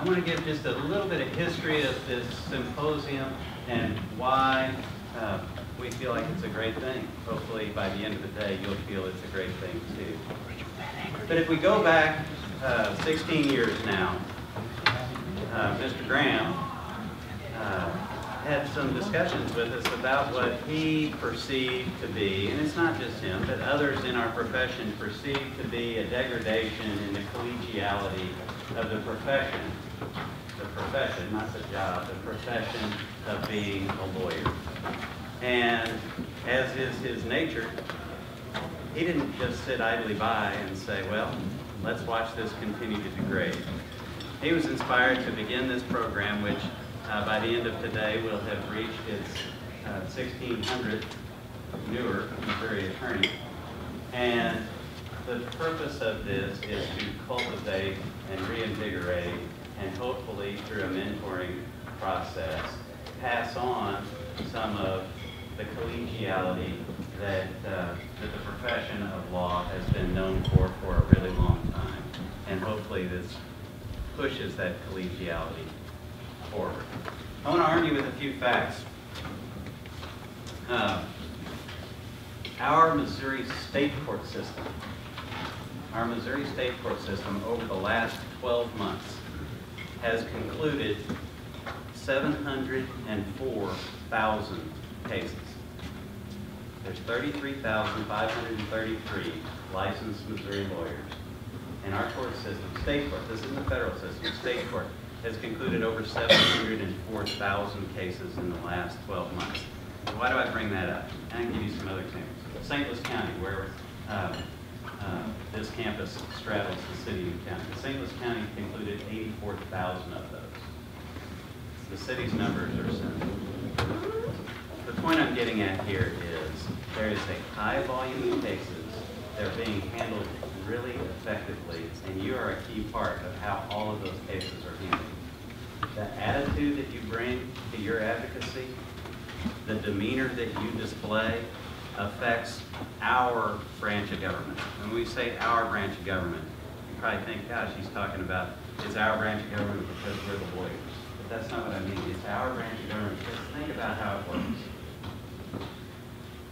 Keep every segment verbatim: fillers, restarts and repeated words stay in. I want to give just a little bit of history of this symposium and why uh, we feel like it's a great thing. Hopefully by the end of the day, you'll feel it's a great thing too. But if we go back uh, sixteen years now, uh, Mister Graham uh, had some discussions with us about what he perceived to be, and it's not just him, but others in our profession perceived to be a degradation in the collegiality of the profession, the profession, not the job, the profession of being a lawyer. And as is his nature, he didn't just sit idly by and say, well, let's watch this continue to degrade. He was inspired to begin this program, which uh, by the end of today will have reached its uh, sixteen hundredth newer Missouri attorney. And the purpose of this is to cultivate and reinvigorate, and hopefully through a mentoring process, pass on some of the collegiality that, uh, that the profession of law has been known for for a really long time. And hopefully this pushes that collegiality forward. I want to argue with a few facts. Uh, our Missouri state court system Our Missouri state court system over the last twelve months has concluded seven hundred four thousand cases. There's thirty-three thousand five hundred thirty-three licensed Missouri lawyers. And our court system, state court, this isn't the federal system, state court, has concluded over seven hundred four thousand cases in the last twelve months. Why do I bring that up? I can give you some other examples. Saint Louis County, where uh, Uh, this campus straddles the city and county. Saint Louis County concluded eighty-four thousand of those. The city's numbers are similar. The point I'm getting at here is there is a high volume of cases. They're being handled really effectively, and you are a key part of how all of those cases are handled. The attitude that you bring to your advocacy, the demeanor that you display, affects our branch of government. When we say our branch of government, you probably think, gosh, he's talking about it's our branch of government because we're the lawyers. But that's not what I mean. It's our branch of government because think about how it works.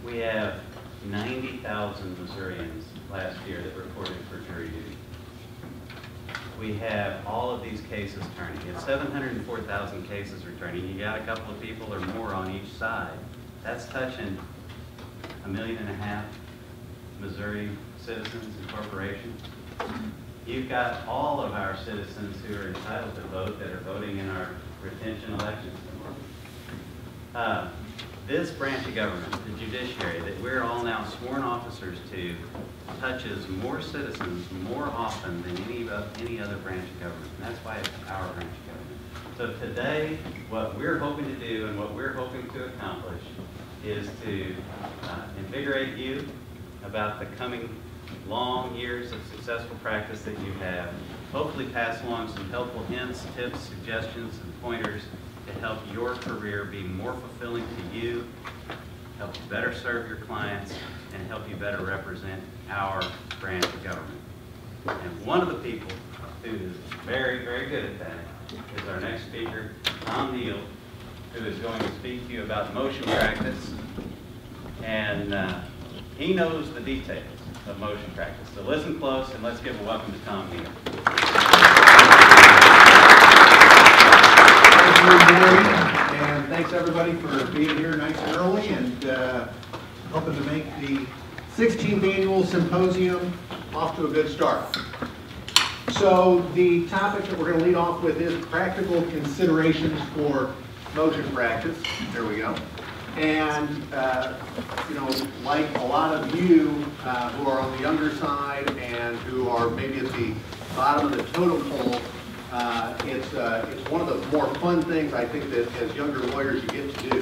We have ninety thousand Missourians last year that reported for jury duty. We have all of these cases turning. If seven hundred four thousand cases are turning, you got a couple of people or more on each side. That's touching a million and a half Missouri citizens and corporations. You've got all of our citizens who are entitled to vote that are voting in our retention elections. Uh, this branch of government, the judiciary, that we're all now sworn officers to, touches more citizens more often than any, uh, any other branch of government. And that's why it's our branch of government. So today, what we're hoping to do and what we're hoping to accomplish is to uh, invigorate you about the coming long years of successful practice that you have, hopefully pass along some helpful hints, tips, suggestions, and pointers to help your career be more fulfilling to you, help you better serve your clients, and help you better represent our branch of government. And one of the people who is very, very good at that is our next speaker, Tom Neill, who is going to speak to you about motion practice. And uh, he knows the details of motion practice. So listen close, and let's give a welcome to Tom Neill. Thank you, Mary, and thanks everybody for being here nice and early and uh, helping to make the sixteenth annual symposium off to a good start. So the topic that we're going to lead off with is practical considerations for motion practice. There we go. And, uh, you know, like a lot of you uh, who are on the younger side and who are maybe at the bottom of the totem pole, uh, it's, uh, it's one of the more fun things I think that as younger lawyers you get to do,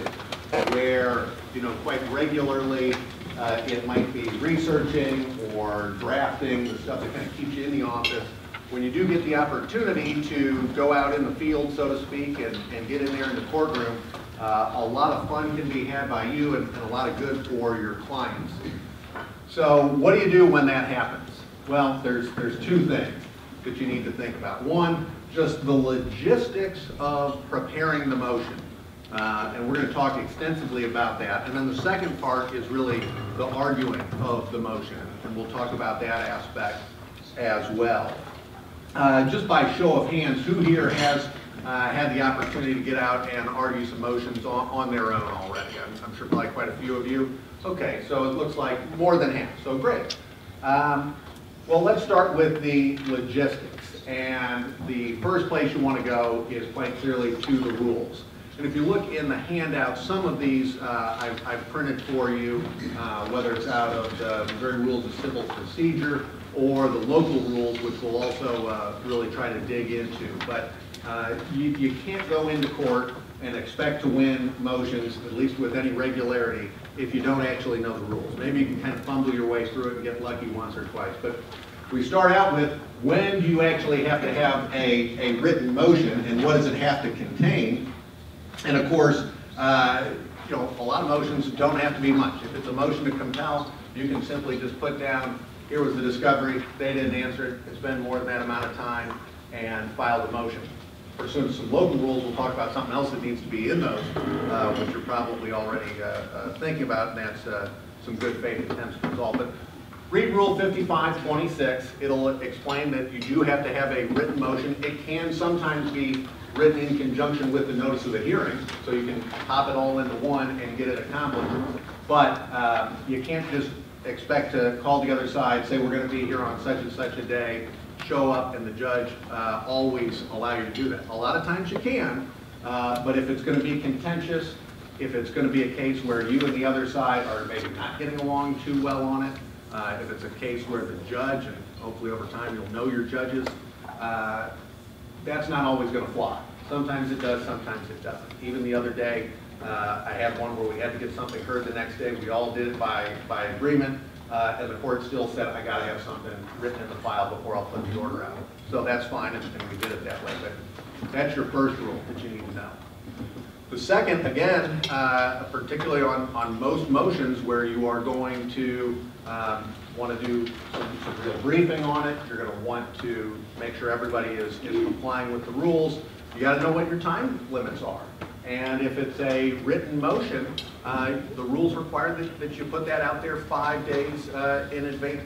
where, you know, quite regularly uh, it might be researching or drafting, the stuff that kind of keeps you in the office. When you do get the opportunity to go out in the field, so to speak, and, and get in there in the courtroom, uh, a lot of fun can be had by you and, and a lot of good for your clients. So what do you do when that happens? Well, there's, there's two things. that you need to think about. One, just the logistics of preparing the motion. Uh, and we're going to talk extensively about that. And then the second part is really the arguing of the motion. And we'll talk about that aspect as well. Uh, just by show of hands, who here has uh, had the opportunity to get out and argue some motions on, on their own already? I'm, I'm sure probably quite a few of you. Okay, so it looks like more than half, so great. Um, well, let's start with the logistics. And the first place you want to go is quite clearly to the rules. And if you look in the handout, some of these uh, I've, I've printed for you, uh, whether it's out of the Missouri Rules of Civil Procedure or the local rules, which we'll also uh, really try to dig into. But uh, you, you can't go into court and expect to win motions, at least with any regularity, if you don't actually know the rules. Maybe you can kind of fumble your way through it and get lucky once or twice. But we start out with, when do you actually have to have a, a written motion, and what does it have to contain? And of course, uh, you know, a lot of motions don't have to be much. If it's a motion to compel, you can simply just put down, here was the discovery, they didn't answer it, it's been more than that amount of time, and file the motion. Pursuant to some local rules, we'll talk about something else that needs to be in those, uh, which you're probably already uh, uh, thinking about, and that's uh, some good faith attempts to resolve. But read Rule fifty-five twenty-six. It'll explain that you do have to have a written motion. It can sometimes be written in conjunction with the notice of the hearing, so you can pop it all into one and get it accomplished. But uh, you can't just expect to call the other side, say we're going to be here on such and such a day, show up, and the judge uh, always allow you to do that. A lot of times you can, uh, but if it's going to be contentious, if it's going to be a case where you and the other side are maybe not getting along too well on it, uh, if it's a case where the judge, and hopefully over time you'll know your judges, uh, that's not always going to fly. Sometimes it does, sometimes it doesn't. Even the other day, uh, I had one where we had to get something heard the next day. We all did it by, by agreement, uh, and the court still said, I gotta have something written in the file before I'll put the order out. So that's fine, and, and we did it that way, but that's your first rule that you need to know. The second, again, uh, particularly on, on most motions where you are going to um, want to do some, some real briefing on it, you're gonna want to make sure everybody is, is complying with the rules. You got to know what your time limits are. And if it's a written motion, uh, the rules require that, that you put that out there five days uh, in advance.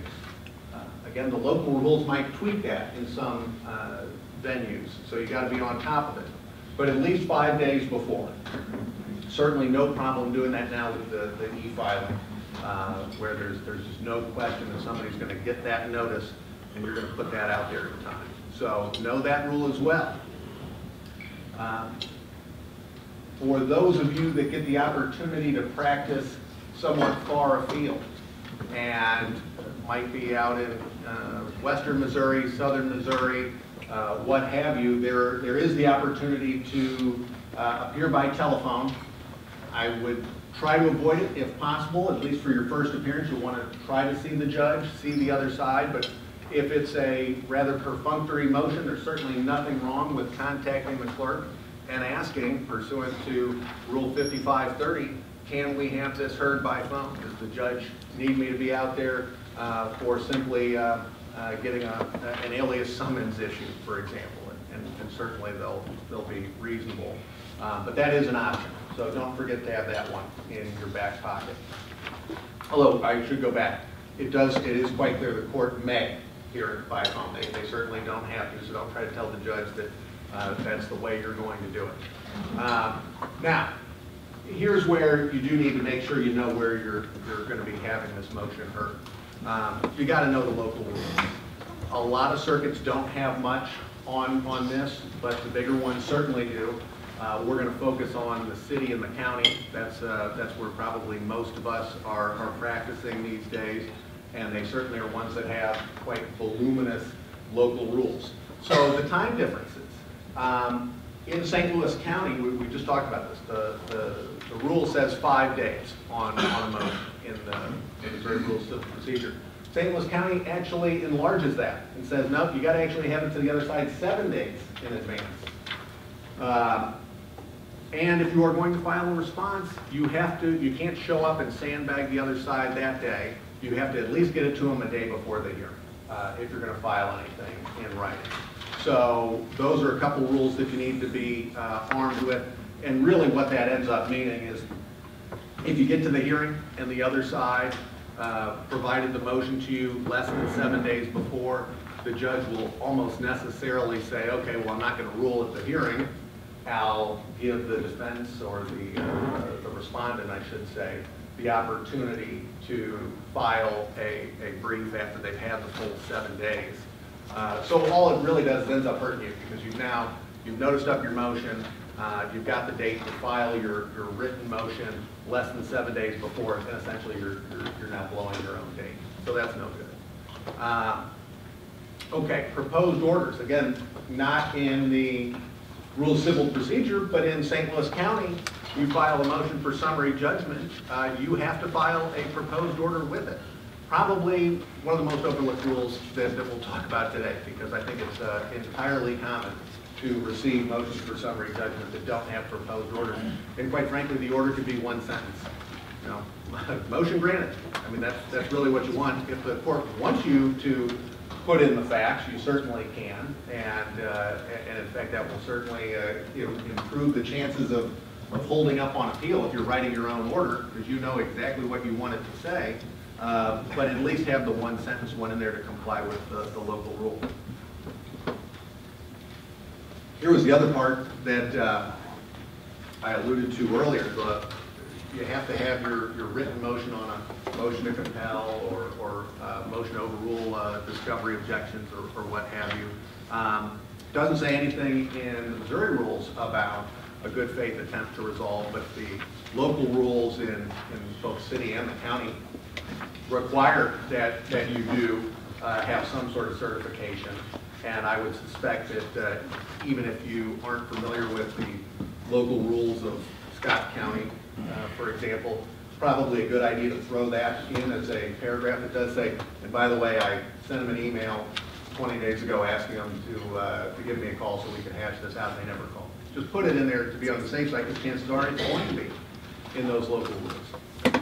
Uh, again, the local rules might tweak that in some uh, venues, so you got to be on top of it. But at least five days before. Certainly no problem doing that now with the, the e-filing, uh, where there's, there's just no question that somebody's going to get that notice and you're going to put that out there in time. So know that rule as well. Um, for those of you that get the opportunity to practice somewhat far afield and might be out in uh, western Missouri, southern Missouri, uh, what have you, there, there is the opportunity to uh, appear by telephone. I would try to avoid it if possible, at least for your first appearance. You'll want to try to see the judge, see the other side, but if it's a rather perfunctory motion, there's certainly nothing wrong with contacting the clerk and asking, pursuant to Rule fifty-five thirty, can we have this heard by phone? Does the judge need me to be out there uh, for simply uh, uh, getting a, an alias summons issued, for example? And, and, and certainly they'll, they'll be reasonable. Uh, but that is an option, so don't forget to have that one in your back pocket. Although, I should go back. It does, it is quite clear the court may hear it by phone. They, they certainly don't have to, so don't try to tell the judge that uh, that's the way you're going to do it. Um, now, here's where you do need to make sure you know where you're, you're going to be having this motion heard. Um, you got to know the local rules. A lot of circuits don't have much on, on this, but the bigger ones certainly do. Uh, we're going to focus on the city and the county. That's, uh, that's where probably most of us are, are practicing these days. And they certainly are ones that have quite voluminous local rules. So the time differences. Um, in Saint Louis County, we, we just talked about this, the, the, the rule says five days on, on a motion in the, in the Missouri Rules Civil Procedure. Saint Louis County actually enlarges that and says, nope, you gotta actually have it to the other side seven days in advance. Uh, and if you are going to file a response, you have to, you can't show up and sandbag the other side that day. You have to at least get it to them a day before the hearing. uh, if you're going to file anything in writing. So those are a couple rules that you need to be uh, armed with. And really what that ends up meaning is if you get to the hearing and the other side uh, provided the motion to you less than seven days before, the judge will almost necessarily say, okay, well, I'm not going to rule at the hearing. I'll give the defense or the, uh, the respondent, I should say, the opportunity to file a, a brief after they've had the full seven days. Uh, so all it really does is ends up hurting you because you've now, you've noticed up your motion, uh, you've got the date to file your, your written motion less than seven days before, and essentially you're, you're, you're now blowing your own date. So that's no good. Uh, okay, proposed orders. Again, not in the Rule of Civil Procedure, but in Saint Louis County, you file a motion for summary judgment, uh, you have to file a proposed order with it. Probably one of the most overlooked rules that, that we'll talk about today, because I think it's uh, entirely common to receive motions for summary judgment that don't have proposed orders. And quite frankly, the order could be one sentence. You know, motion granted. I mean, that's, that's really what you want. If the court wants you to put in the facts, you certainly can, and, uh, and in fact, that will certainly uh, you know, improve the chances of, of holding up on appeal if you're writing your own order, because you know exactly what you want it to say, uh, but at least have the one sentence one in there to comply with the, the local rule. Here was the other part that uh, I alluded to earlier. The, you have to have your, your written motion on a motion to compel or, or uh, motion to overrule uh, discovery objections or, or what have you. Um, doesn't say anything in the Missouri rules about a good faith attempt to resolve, but the local rules in, in both city and the county require that, that you do uh, have some sort of certification. And I would suspect that uh, even if you aren't familiar with the local rules of Scott County, Uh, for example, it's probably a good idea to throw that in as a paragraph that does say, and by the way, I sent them an email twenty days ago asking them to, uh, to give me a call so we could hash this out, and they never called. Just put it in there to be on the safe side, because chances are it's going to be in those local rules.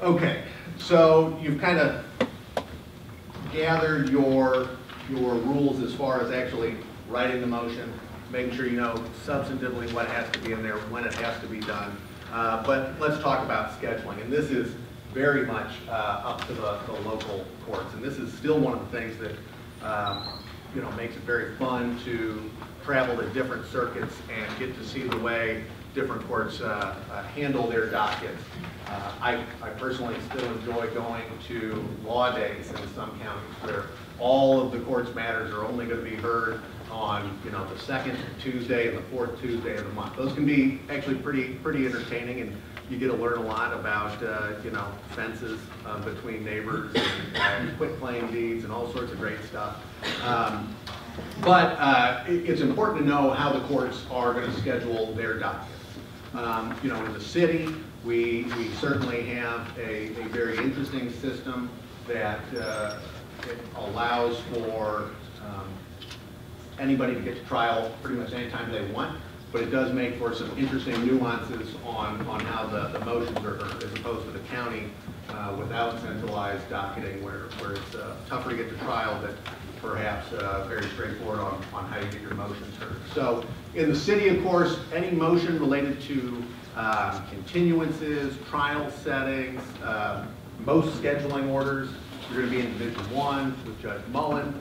Okay, so you've kind of gathered your, your rules as far as actually writing the motion, making sure you know substantively what has to be in there, when it has to be done. Uh, but let's talk about scheduling, and this is very much uh, up to the, the local courts, and this is still one of the things that um, you know makes it very fun to travel to different circuits and get to see the way different courts uh, uh, handle their dockets. Uh, I, I personally still enjoy going to law days in some counties where all of the court's matters are only going to be heard on you know the second Tuesday and the fourth Tuesday of the month. Those can be actually pretty pretty entertaining, and you get to learn a lot about uh, you know fences uh, between neighbors, and uh, quit claim deeds, and all sorts of great stuff. Um, but uh, it, it's important to know how the courts are going to schedule their dockets. Um, you know, in the city, we we certainly have a, a very interesting system that uh, it allows for um, anybody to get to trial pretty much any time they want, but it does make for some interesting nuances on, on how the, the motions are heard, as opposed to the county uh, without centralized docketing, where, where it's uh, tougher to get to trial, but perhaps uh, very straightforward on, on how you get your motions heard. So in the city, of course, any motion related to uh, continuances, trial settings, uh, most scheduling orders, you're going to be in Division One with Judge Mullen.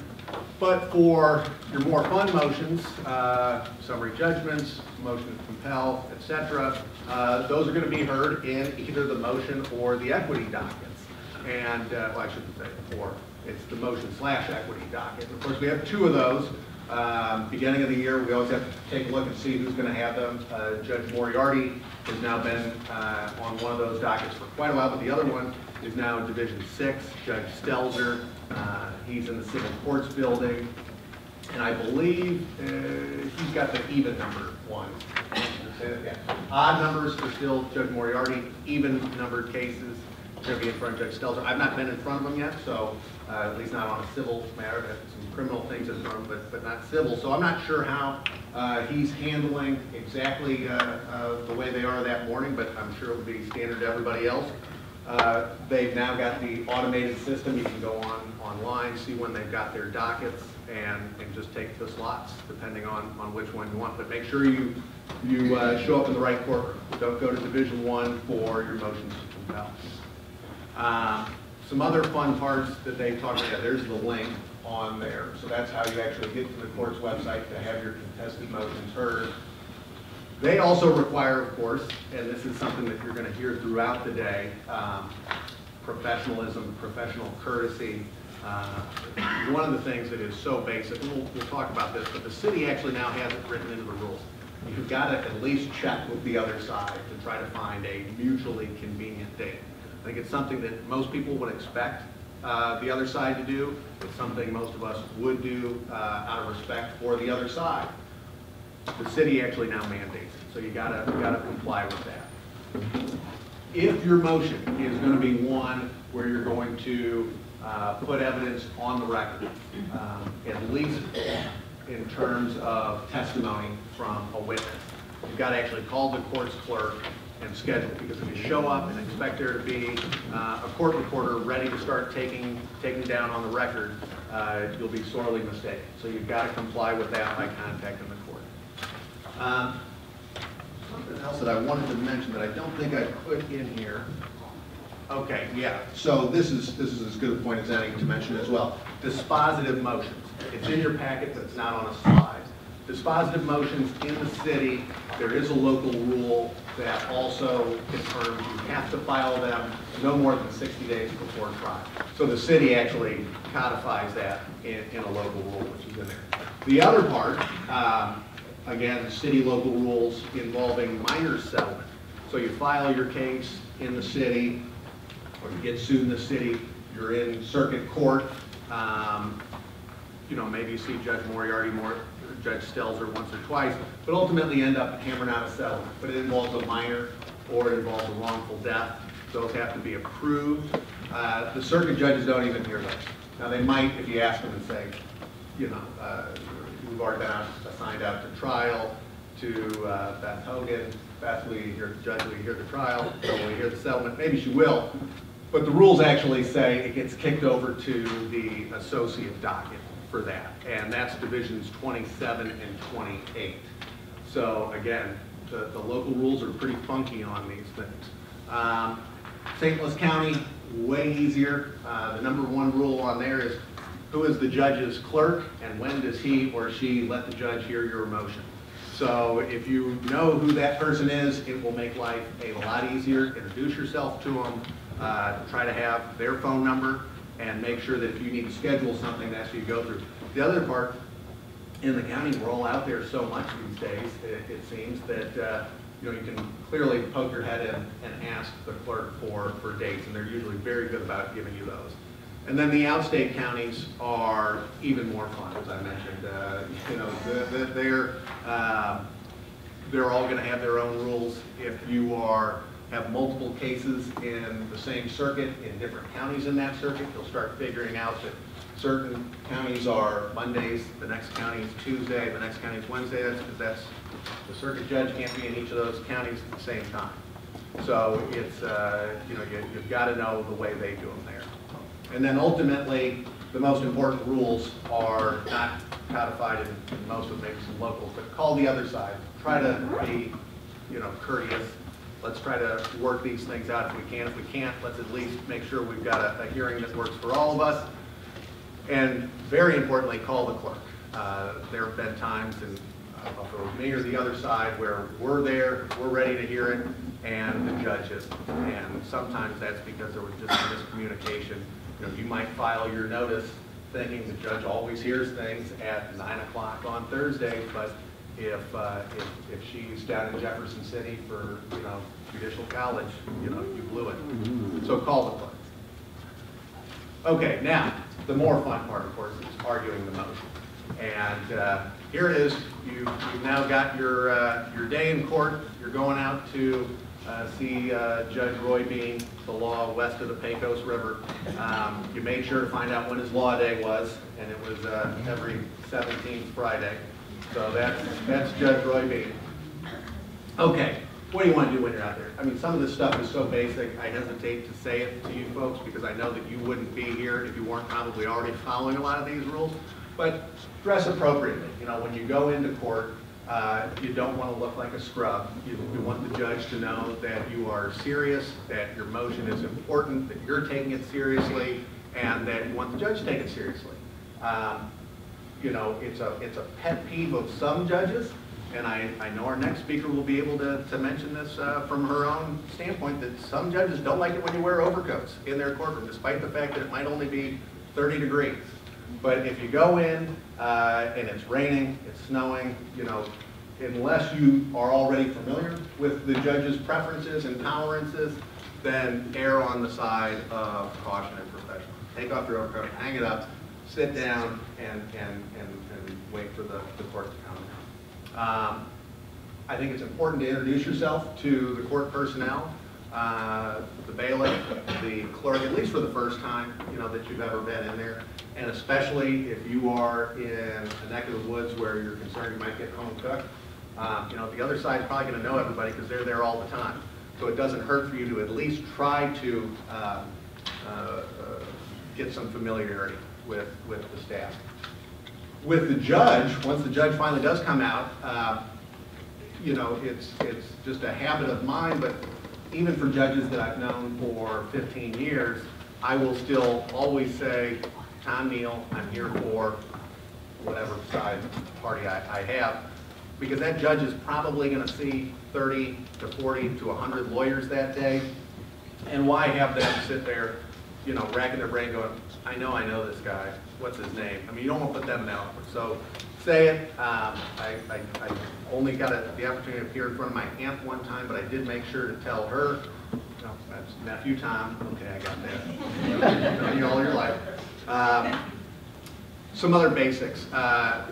But for your more fun motions, uh, summary judgments, motion to compel, et cetera, uh, those are going to be heard in either the motion or the equity dockets. And uh, well, I shouldn't say or. It's the motion slash equity docket. Of course, we have two of those. Um, beginning of the year, we always have to take a look and see who's going to have them. Uh, Judge Moriarty has now been uh, on one of those dockets for quite a while, but the other one is now in Division Six. Judge Stelzer, uh, he's in the Civil Courts Building, and I believe uh, he's got the even number one. Odd numbers are still Judge Moriarty. Even numbered cases are going to be in front of Judge Stelzer. I've not been in front of him yet, so. Uh, at least not on a civil matter, but some criminal things in front, but, but not civil. So I'm not sure how uh, he's handling exactly uh, uh, the way they are that morning, but I'm sure it would be standard to everybody else. Uh, they've now got the automated system. You can go on online, see when they've got their dockets, and, and just take the slots depending on, on which one you want. But make sure you, you uh, show up in the right courtroom. Don't go to Division One for your motions to compel. Uh, some other fun parts that they talked about, there's the link on there. So that's how you actually get to the court's website to have your contested motions heard. They also require, of course, and this is something that you're going to hear throughout the day, um, professionalism, professional courtesy. Uh, one of the things that is so basic, and we'll, we'll talk about this, but the city actually now has it written into the rules. You've got to at least check with the other side to try to find a mutually convenient date. I think it's something that most people would expect uh, the other side to do. It's something most of us would do uh, out of respect for the other side. The city actually now mandates it, so you gotta you gotta comply with that. If your motion is going to be one where you're going to uh, put evidence on the record, um, at least in terms of testimony from a witness, you've got to actually call the court's clerk and schedule, because if you show up and expect there to be uh, a court reporter ready to start taking taking down on the record, uh, you'll be sorely mistaken. So you've got to comply with that by contacting the. Um, something else that I wanted to mention that I don't think I put in here. Okay, yeah. So this is this is as good a point as any to mention as well. Dispositive motions. It's in your packet, but it's not on a slide. Dispositive motions in the city. There is a local rule that also confirms you have to file them no more than sixty days before trial. So the city actually codifies that in, in a local rule, which is in there. The other part. Um, Again, city local rules involving minor settlement. So you file your case in the city, or you get sued in the city, you're in circuit court, um, you know, maybe you see Judge Moriarty more, Judge Stelzer once or twice, but ultimately end up hammering out a settlement. But it involves a minor, or it involves a wrongful death. Those have to be approved. Uh, the circuit judges don't even hear those. Now they might, if you ask them and say, you know, uh, we've already been out, assigned out to trial to uh, Beth Hogan. Beth, will you hear the judge? Will you hear the trial? Will you hear the settlement? Maybe she will. But the rules actually say it gets kicked over to the associate docket for that. And that's divisions twenty-seven and twenty-eight. So again, the, the local rules are pretty funky on these things. Um, Saint Louis County, way easier. Uh, the number one rule on there is, who is the judge's clerk, and when does he or she let the judge hear your motion? So if you know who that person is, it will make life a lot easier. Introduce yourself to them, uh, try to have their phone number, and make sure that if you need to schedule something, that's what you go through. The other part, in the county, we're all out there so much these days, it, it seems that uh, you know, you can clearly poke your head in and ask the clerk for, for dates, and they're usually very good about giving you those. And then the outstate counties are even more fun, as I mentioned. Uh, you know, they're they're, uh, they're all going to have their own rules. If you are have multiple cases in the same circuit in different counties in that circuit, you'll start figuring out that certain counties are Mondays, the next county is Tuesday, the next county is Wednesday. That's because that's the circuit judge can't be in each of those counties at the same time. So it's uh, you know you, you've got to know the way they do them there. And then ultimately, the most important rules are not codified in, in most of maybe some locals, but call the other side. Try to be, you know, courteous. Let's try to work these things out if we can. If we can't, let's at least make sure we've got a, a hearing that works for all of us. And very importantly, call the clerk. Uh, there have been times, and I don't know if it was me or the other side, where we're there, we're ready to hear it, and the judge isn't. And sometimes that's because there was just a miscommunication. You know, you might file your notice thinking the judge always hears things at nine o'clock on Thursday, but if, uh, if, if she's down in Jefferson City for, you know, judicial college, you know, you blew it. So call the clerk. Okay, now, the more fun part, of course, is arguing the motion. And uh, here it is. You, you've now got your, uh, your day in court. You're going out to Uh, see uh, Judge Roy Bean, the law west of the Pecos River. Um, you made sure to find out when his law day was, and it was uh, every seventeenth Friday. So that's, that's Judge Roy Bean. Okay, what do you want to do when you're out there? I mean, some of this stuff is so basic, I hesitate to say it to you folks because I know that you wouldn't be here if you weren't probably already following a lot of these rules. But dress appropriately. You know, when you go into court, uh, you don't want to look like a scrub. You, you want the judge to know that you are serious, that your motion is important, that you're taking it seriously, and that you want the judge to take it seriously. Um, you know, it's a, it's a pet peeve of some judges, and I, I know our next speaker will be able to, to mention this uh, from her own standpoint, that some judges don't like it when you wear overcoats in their courtroom, despite the fact that it might only be thirty degrees. But if you go in uh, and it's raining, it's snowing, you know, unless you are already familiar with the judge's preferences and tolerances, then err on the side of caution and professionalism. Take off your overcoat, hang it up, sit down, and, and, and, and wait for the, the court to come. Um, I think it's important to introduce yourself to the court personnel, uh, the bailiff, the clerk, at least for the first time, you know, that you've ever been in there. And especially if you are in a neck of the woods where you're concerned you might get home cooked, um, you know, the other side's probably going to know everybody because they're there all the time. So it doesn't hurt for you to at least try to uh, uh, uh, get some familiarity with, with the staff. With the judge, once the judge finally does come out, uh, you know, it's, it's just a habit of mine, but even for judges that I've known for fifteen years, I will still always say, Tom Neill, I'm here for whatever side party I, I have, because that judge is probably going to see thirty to forty to a hundred lawyers that day, and why have them sit there, you know, racking their brain going, I know I know this guy, what's his name? I mean, you don't want to put them in that. So say it. Um, I, I, I only got a, the opportunity to appear in front of my aunt one time, but I did make sure to tell her, no, that's nephew Tom, okay, I got that. I've known you all your life. Um, some other basics. Uh,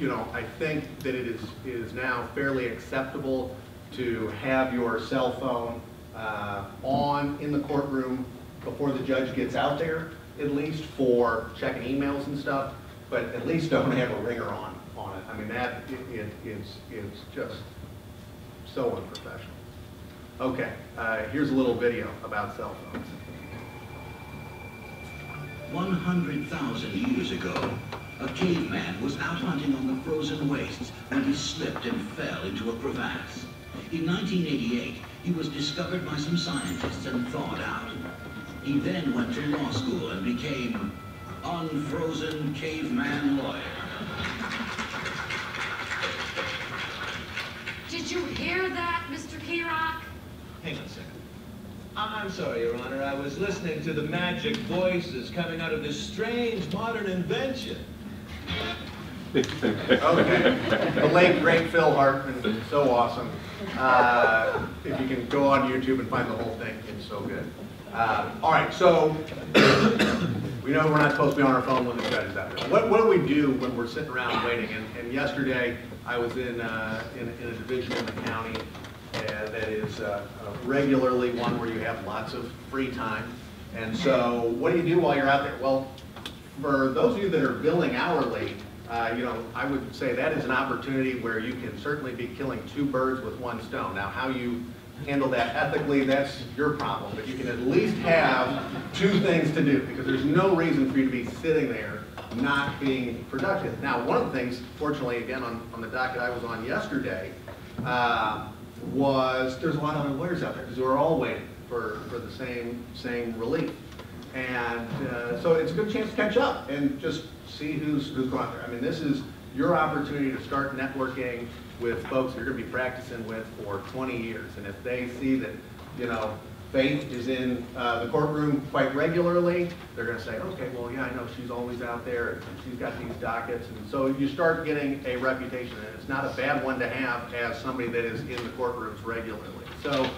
you know, I think that it is, it is now fairly acceptable to have your cell phone uh, on in the courtroom before the judge gets out there, at least for checking emails and stuff, but at least don't have a ringer on, on it. I mean, that it, it, it's, it's just so unprofessional. Okay, uh, here's a little video about cell phones. one hundred thousand years ago, a caveman was out hunting on the frozen wastes when he slipped and fell into a crevasse. In nineteen eighty-eight, he was discovered by some scientists and thawed out. He then went to law school and became unfrozen caveman lawyer. Did you hear that, Mister K-Rock? Hang on a second. I'm sorry, Your Honor. I was listening to the magic voices coming out of this strange modern invention. Okay. The late, great Phil Hartman. So awesome. Uh, if you can go on YouTube and find the whole thing, it's so good. Uh, all right, so we know we're not supposed to be on our phone when the judge is out there. What, what do we do when we're sitting around waiting? And, and yesterday, I was in, uh, in, in a division in the county Uh, that is uh, uh, regularly one where you have lots of free time. And so what do you do while you're out there? Well, for those of you that are billing hourly, uh, you know, I would say that is an opportunity where you can certainly be killing two birds with one stone. Now, how you handle that ethically, that's your problem. But you can at least have two things to do because there's no reason for you to be sitting there not being productive. Now, one of the things, fortunately, again, on, on the docket I was on yesterday, uh, was there's a lot of other lawyers out there because we're all waiting for, for the same same relief. And uh, so it's a good chance to catch up and just see who's, who's going out there. I mean, this is your opportunity to start networking with folks you're going to be practicing with for twenty years. And if they see that, you know, Faith is in uh, the courtroom quite regularly, they're going to say, okay, well, yeah, I know she's always out there and she's got these dockets. And so you start getting a reputation, and it's not a bad one to have as somebody that is in the courtrooms regularly. So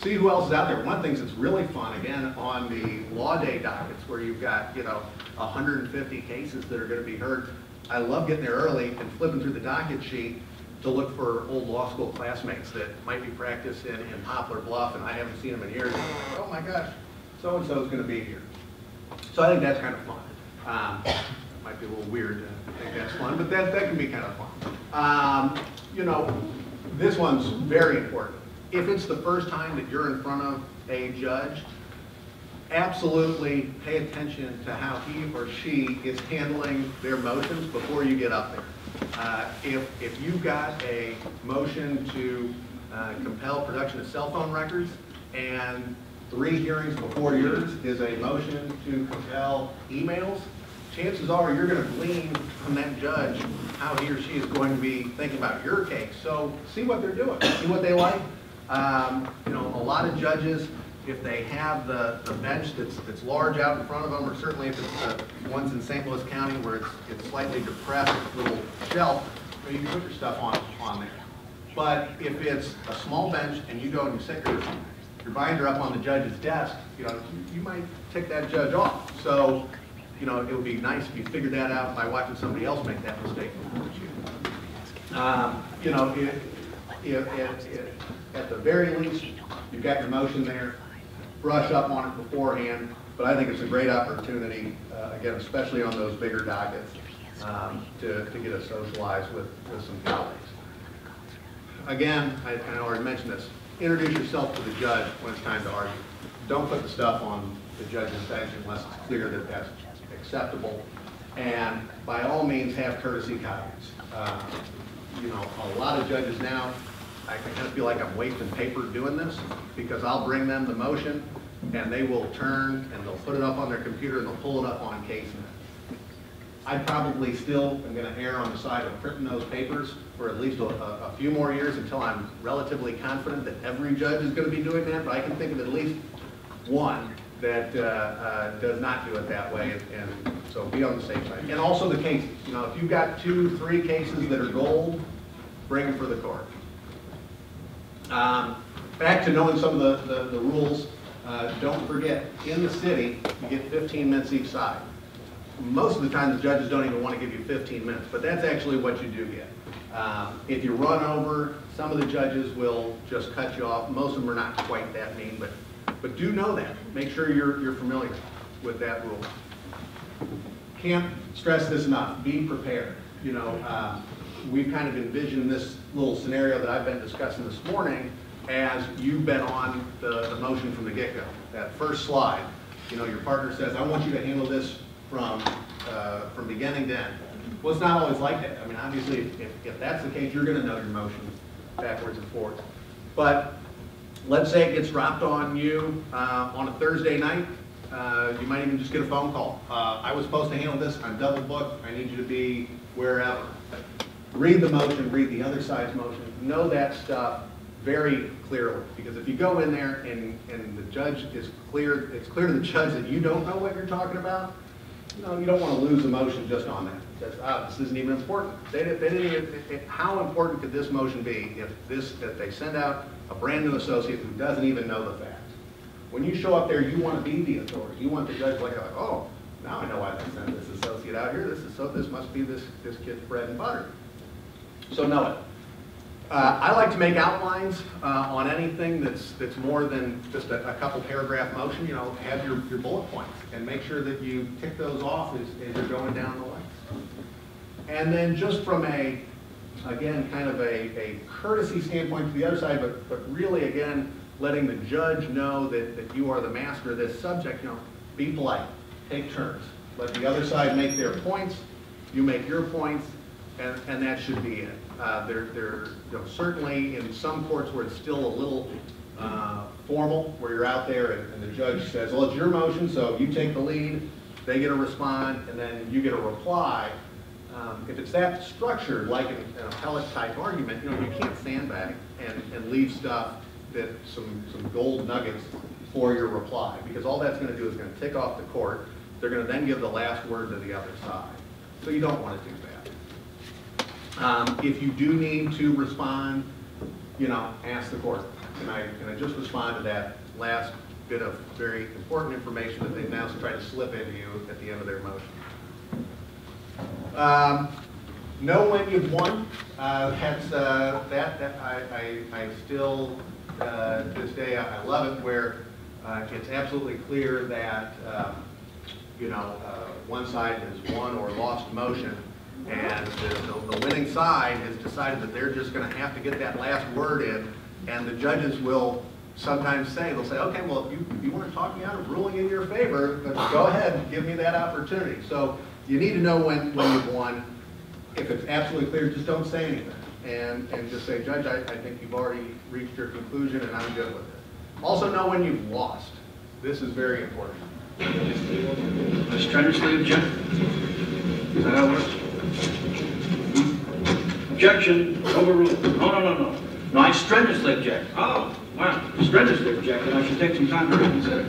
see who else is out there. One of the things that's really fun, again, on the law day dockets where you've got, you know, a hundred fifty cases that are going to be heard, I love getting there early and flipping through the docket sheet to look for old law school classmates that might be practicing in Poplar Bluff and I haven't seen them in years. Oh my gosh, so-and-so's gonna be here. So I think that's kind of fun. Um, it might be a little weird to think that's fun, but that, that can be kind of fun. Um, you know, this one's very important. if it's the first time that you're in front of a judge, absolutely pay attention to how he or she is handling their motions before you get up there. Uh, if, if you've got a motion to uh, compel production of cell phone records, and three hearings before yours is a motion to compel emails, chances are you're going to glean from that judge how he or she is going to be thinking about your case. So see what they're doing, see what they like. Um, you know, a lot of judges, if they have the, the bench that's, that's large out in front of them, or certainly if it's the ones in Saint Louis County where it's, it's slightly depressed, little shelf, so you can put your stuff on, on there. But if it's a small bench and you go and you set your, your binder up on the judge's desk, you know, you, you might tick that judge off. So, you know, it would be nice if you figured that out by watching somebody else make that mistake before you. Um, you know, if, if, if, if, at the very least, you've got your motion there, brush up on it beforehand, but I think it's a great opportunity, uh, again, especially on those bigger dockets, um, to, to get us socialized with, with some colleagues. Again, I, I already mentioned this, introduce yourself to the judge when it's time to argue. Don't put the stuff on the judge's section unless it's clear that that's acceptable, and by all means have courtesy comments. Uh, you know, a lot of judges now, I kind of feel like I'm wasting paper doing this, because I'll bring them the motion and they will turn and they'll put it up on their computer and they'll pull it up on case dot net. I probably still am going to err on the side of printing those papers for at least a, a few more years until I'm relatively confident that every judge is going to be doing that, but I can think of at least one that uh, uh, does not do it that way, and, and so be on the safe side. And also the cases. You know, if you've got two, three cases that are gold, bring them for the court. Um, back to knowing some of the, the, the rules, uh, don't forget, in the city, you get fifteen minutes each side. Most of the time, the judges don't even want to give you fifteen minutes, but that's actually what you do get. Um, if you run over, some of the judges will just cut you off. Most of them are not quite that mean, but, but do know that. Make sure you're, you're familiar with that rule. Can't stress this enough. Be prepared. You know, uh, we've kind of envisioned this little scenario that I've been discussing this morning as you've been on the, the motion from the get-go. That first slide, you know, your partner says, I want you to handle this from uh, from beginning to end. Well, it's not always like that. I mean, obviously, if, if that's the case, you're going to know your motion backwards and forwards. But let's say it gets dropped on you uh, on a Thursday night. Uh, you might even just get a phone call. Uh, I was supposed to handle this. I'm double booked. I need you to be wherever. Read the motion, read the other side's motion, know that stuff very clearly. Because if you go in there and, and the judge is clear, it's clear to the judge that you don't know what you're talking about, you know, you don't want to lose the motion just on that. That's, oh, this isn't even important. They, they didn't even, it, it, how important could this motion be if this, that they send out a brand new associate who doesn't even know the facts? When you show up there, you want to be the authority. You want the judge like, like oh, now I know why they sent this associate out here. This is so. This must be this, this kid's bread and butter. So know it. Uh, I like to make outlines uh, on anything that's that's more than just a, a couple paragraph motion. You know, have your, your bullet points and make sure that you tick those off as, as you're going down the list. And then just from a, again, kind of a, a courtesy standpoint to the other side, but, but really, again, letting the judge know that, that you are the master of this subject. You know, be polite, take turns. Let the other side make their points, you make your points, and, and that should be it. Uh, they're, they're, you know, certainly in some courts where it's still a little uh, formal, where you're out there and, and the judge says, well, it's your motion, so you take the lead, they get to respond, and then you get a reply. Um, if it's that structured, like an, an appellate-type argument, you know, you can't sandbag and, and leave stuff, that some, some gold nuggets for your reply, because all that's going to do is going to tick off the court. They're going to then give the last word to the other side. So you don't want to do that. Um, if you do need to respond, you know, ask the court, can I, can I just respond to that last bit of very important information that they've now tried to slip into you at the end of their motion? Um, know when you've won. Uh, that's, uh, that, that I, I, I still, uh, to this day, I, I love it where uh, it's absolutely clear that, um, you know, uh, one side has won or lost motion. And the, the, the winning side has decided that they're just going to have to get that last word in And the judges will sometimes say, they'll say, okay, well, if you, if you want to talk me out of ruling in your favor, then go ahead and give me that opportunity. So you need to know when, when you've won. If it's absolutely clear, just don't say anything. And, and just say, Judge, I, I think you've already reached your conclusion and I'm good with it. Also know when you've lost. This is very important. I strenuously object. Is that how it works? Objection, overruled. No, no, no, no. No, I strenuously object. Oh, wow. Strenuously object, and I should take some time to reconsider.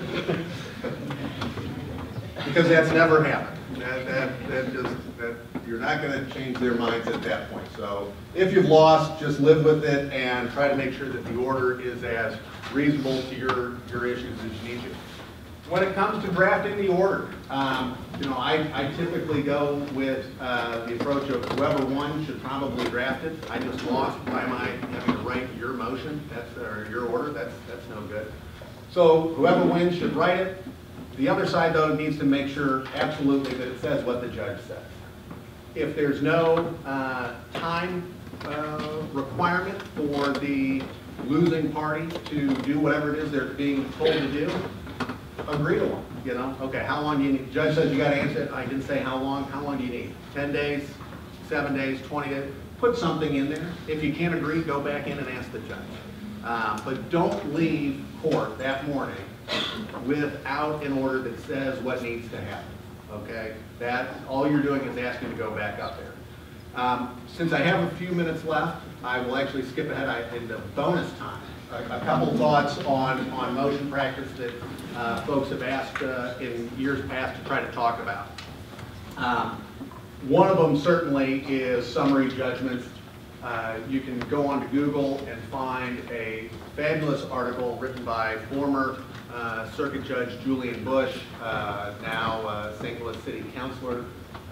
Because that's never happened. That, that, that just, that, you're not going to change their minds at that point. So if you've lost, just live with it and try to make sure that the order is as reasonable to your, your issues as you need to. When it comes to drafting the order, um, you know, I, I typically go with uh, the approach of whoever won should probably draft it. I just lost by my having to write your motion, that's, or your order, that's, that's no good. So whoever wins should write it. The other side, though, needs to make sure absolutely that it says what the judge says. If there's no uh, time uh, requirement for the losing party to do whatever it is they're being told to do, agree to one, you know? Okay, how long do you need? The judge says you gotta answer it. I didn't say how long. How long do you need? ten days, seven days, twenty days? Put something in there. If you can't agree, go back in and ask the judge. Uh, but don't leave court that morning without an order that says what needs to happen, okay? That, all you're doing is asking to go back up there. Um, since I have a few minutes left, I will actually skip ahead I, in the bonus time. A couple thoughts on, on motion practice that uh, folks have asked uh, in years past to try to talk about. Um, one of them certainly is summary judgments. Uh, you can go on to Google and find a fabulous article written by former uh, Circuit Judge Julian Bush, uh, now uh, Saint Louis City Councilor uh,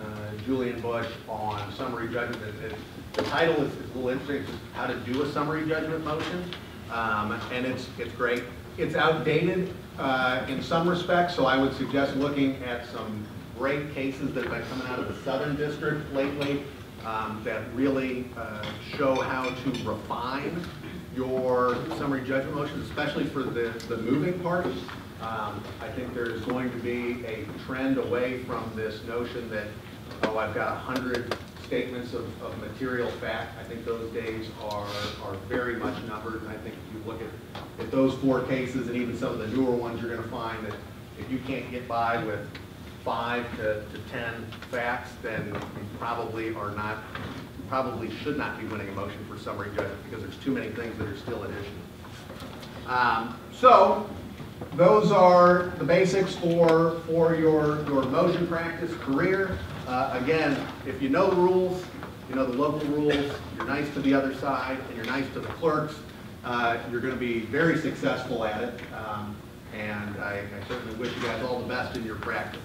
Julian Bush, on summary judgment. And the title is, is a little interesting, How to Do a Summary Judgment Motion. Um, and it's, it's great. It's outdated uh, in some respects, so I would suggest looking at some great cases that have been coming out of the Southern District lately um, that really uh, show how to refine your summary judgment motions, especially for the, the moving parties. Um, I think there's going to be a trend away from this notion that, oh, I've got a hundred statements of, of material fact. I think those days are, are very much numbered. And I think if you look at, at those four cases and even some of the newer ones, you're going to find that if you can't get by with five to, to ten facts, then you probably are not, you probably should not be winning a motion for summary judgment because there's too many things that are still at issue. Um, so those are the basics for, for your, your motion practice career. Uh, again, if you know the rules, you know the local rules, you're nice to the other side, and you're nice to the clerks, uh, you're going to be very successful at it. Um, and I, I certainly wish you guys all the best in your practice.